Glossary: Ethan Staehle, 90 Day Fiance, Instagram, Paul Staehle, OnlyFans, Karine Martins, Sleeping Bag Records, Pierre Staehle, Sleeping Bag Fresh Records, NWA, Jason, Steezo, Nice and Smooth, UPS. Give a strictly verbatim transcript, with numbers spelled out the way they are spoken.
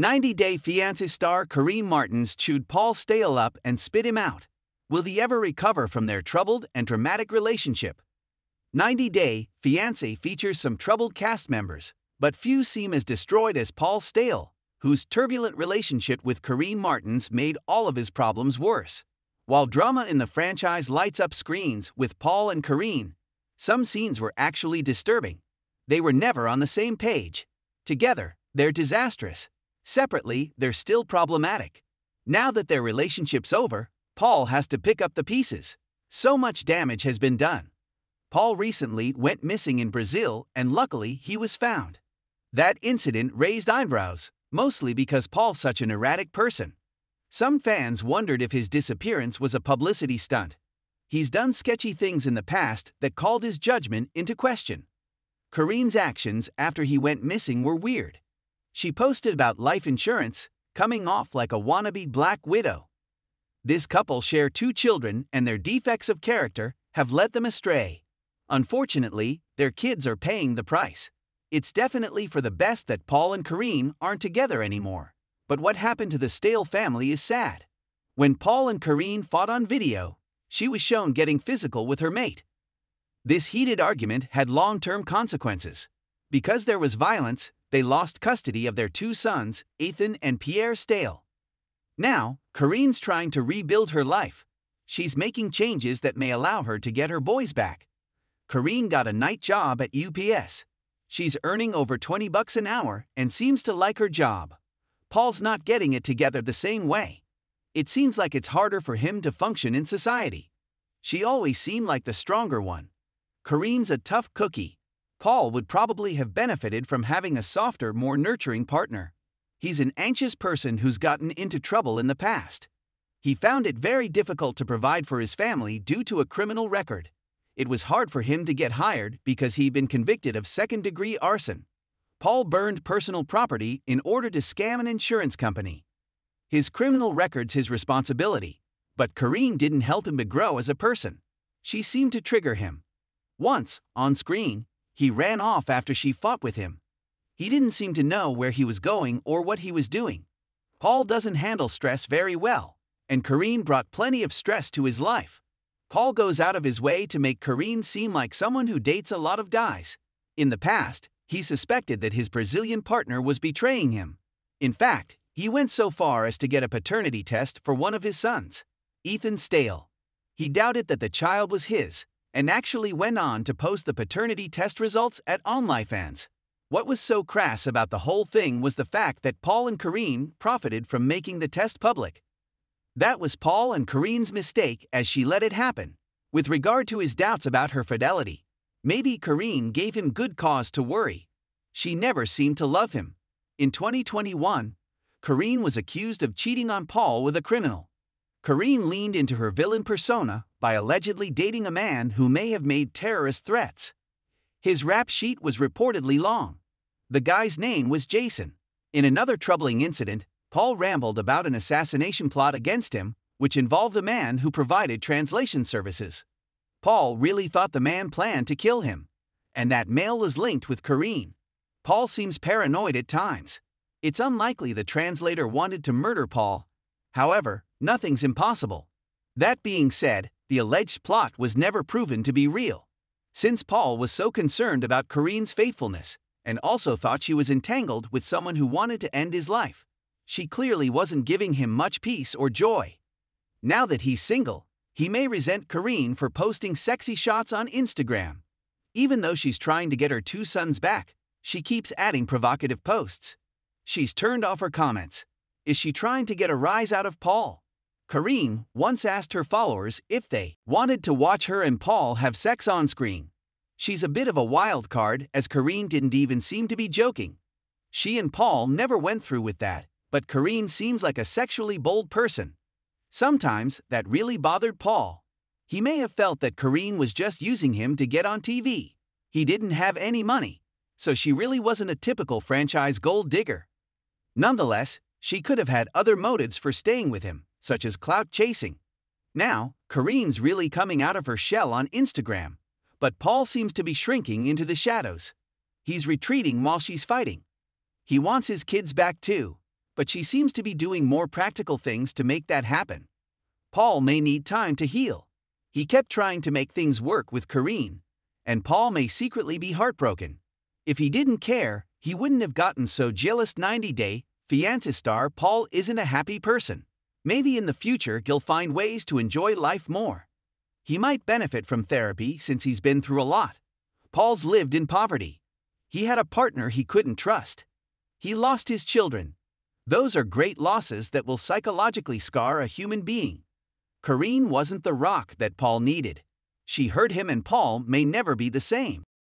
ninety day fiance star Karine Martins chewed Paul Staehle up and spit him out. Will they ever recover from their troubled and dramatic relationship? ninety day fiance features some troubled cast members, but few seem as destroyed as Paul Staehle, whose turbulent relationship with Karine Martins made all of his problems worse. While drama in the franchise lights up screens with Paul and Karine, some scenes were actually disturbing. They were never on the same page. Together, they're disastrous. Separately, they're still problematic. Now that their relationship's over, Paul has to pick up the pieces. So much damage has been done. Paul recently went missing in Brazil, and luckily he was found. That incident raised eyebrows, mostly because Paul's such an erratic person. Some fans wondered if his disappearance was a publicity stunt. He's done sketchy things in the past that called his judgment into question. Karine's actions after he went missing were weird. She posted about life insurance, coming off like a wannabe black widow. This couple share two children, and their defects of character have led them astray. Unfortunately, their kids are paying the price. It's definitely for the best that Paul and Karine aren't together anymore. But what happened to the Staehle family is sad. When Paul and Karine fought on video, she was shown getting physical with her mate. This heated argument had long-term consequences. Because there was violence, they lost custody of their two sons, Ethan and Pierre Staehle. Now, Karine's trying to rebuild her life. She's making changes that may allow her to get her boys back. Karine got a night job at U P S. She's earning over twenty bucks an hour and seems to like her job. Paul's not getting it together the same way. It seems like it's harder for him to function in society. She always seemed like the stronger one. Karine's a tough cookie. Paul would probably have benefited from having a softer, more nurturing partner. He's an anxious person who's gotten into trouble in the past. He found it very difficult to provide for his family due to a criminal record. It was hard for him to get hired because he'd been convicted of second-degree arson. Paul burned personal property in order to scam an insurance company. His criminal record's his responsibility, but Karine didn't help him to grow as a person. She seemed to trigger him. Once, on screen, he ran off after she fought with him. He didn't seem to know where he was going or what he was doing. Paul doesn't handle stress very well, and Karine brought plenty of stress to his life. Paul goes out of his way to make Karine seem like someone who dates a lot of guys. In the past, he suspected that his Brazilian partner was betraying him. In fact, he went so far as to get a paternity test for one of his sons, Ethan Staehle. He doubted that the child was his, and actually went on to post the paternity test results at OnlyFans. What was so crass about the whole thing was the fact that Paul and Karine profited from making the test public. That was Paul and Karine's mistake, as she let it happen. With regard to his doubts about her fidelity, maybe Karine gave him good cause to worry. She never seemed to love him. In twenty twenty-one, Karine was accused of cheating on Paul with a criminal. Karine leaned into her villain persona by allegedly dating a man who may have made terrorist threats. His rap sheet was reportedly long. The guy's name was Jason. In another troubling incident, Paul rambled about an assassination plot against him, which involved a man who provided translation services. Paul really thought the man planned to kill him, and that mail was linked with Karine. Paul seems paranoid at times. It's unlikely the translator wanted to murder Paul. However, nothing's impossible. That being said, the alleged plot was never proven to be real. Since Paul was so concerned about Karine's faithfulness, and also thought she was entangled with someone who wanted to end his life, she clearly wasn't giving him much peace or joy. Now that he's single, he may resent Karine for posting sexy shots on Instagram. Even though she's trying to get her two sons back, she keeps adding provocative posts. She's turned off her comments. Is she trying to get a rise out of Paul? Karine once asked her followers if they wanted to watch her and Paul have sex on screen. She's a bit of a wild card, as Karine didn't even seem to be joking. She and Paul never went through with that, but Karine seems like a sexually bold person. Sometimes that really bothered Paul. He may have felt that Karine was just using him to get on T V. He didn't have any money, so she really wasn't a typical franchise gold digger. Nonetheless, she could have had other motives for staying with him, such as clout chasing. Now, Karine's really coming out of her shell on Instagram, but Paul seems to be shrinking into the shadows. He's retreating while she's fighting. He wants his kids back too, but she seems to be doing more practical things to make that happen. Paul may need time to heal. He kept trying to make things work with Karine, and Paul may secretly be heartbroken. If he didn't care, he wouldn't have gotten so jealous. ninety day fiancé star Paul isn't a happy person. Maybe in the future he'll find ways to enjoy life more. He might benefit from therapy since he's been through a lot. Paul's lived in poverty. He had a partner he couldn't trust. He lost his children. Those are great losses that will psychologically scar a human being. Karine wasn't the rock that Paul needed. She hurt him, and Paul may never be the same.